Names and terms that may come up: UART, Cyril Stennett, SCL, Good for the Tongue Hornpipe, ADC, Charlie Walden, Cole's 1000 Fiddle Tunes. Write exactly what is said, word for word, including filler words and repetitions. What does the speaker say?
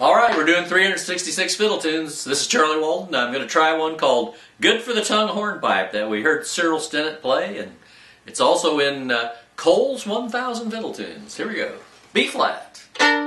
Alright, we're doing three hundred sixty-six fiddle tunes. This is Charlie Walden. I'm going to try one called Good for the Tongue Hornpipe that we heard Cyril Stennett play, and it's also in uh, Cole's one thousand Fiddle Tunes. Here we go. B flat.